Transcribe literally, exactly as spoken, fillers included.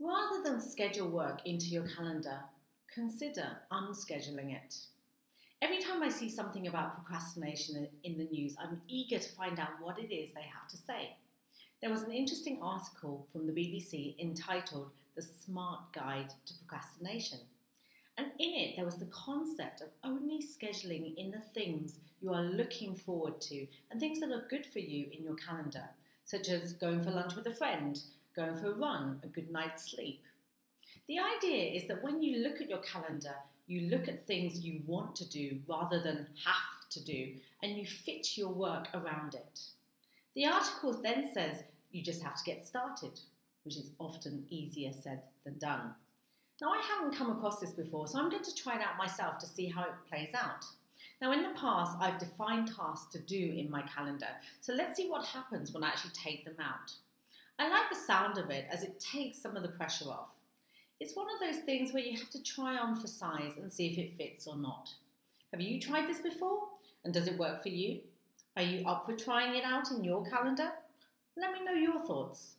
Rather than schedule work into your calendar, consider unscheduling it. Every time I see something about procrastination in the news, I'm eager to find out what it is they have to say. There was an interesting article from the B B C entitled The Smart Guide to Procrastination. And in it, there was the concept of only scheduling in the things you are looking forward to and things that are good for you in your calendar, such as going for lunch with a friend, going for a run, a good night's sleep. The idea is that when you look at your calendar, you look at things you want to do rather than have to do, and you fit your work around it. The article then says you just have to get started, which is often easier said than done. Now, I haven't come across this before, so I'm going to try it out myself to see how it plays out. Now, in the past, I've defined tasks to do in my calendar, so let's see what happens when I actually take them out. I like the sound of it as it takes some of the pressure off. It's one of those things where you have to try on for size and see if it fits or not. Have you tried this before? And does it work for you? Are you up for trying it out in your calendar? Let me know your thoughts.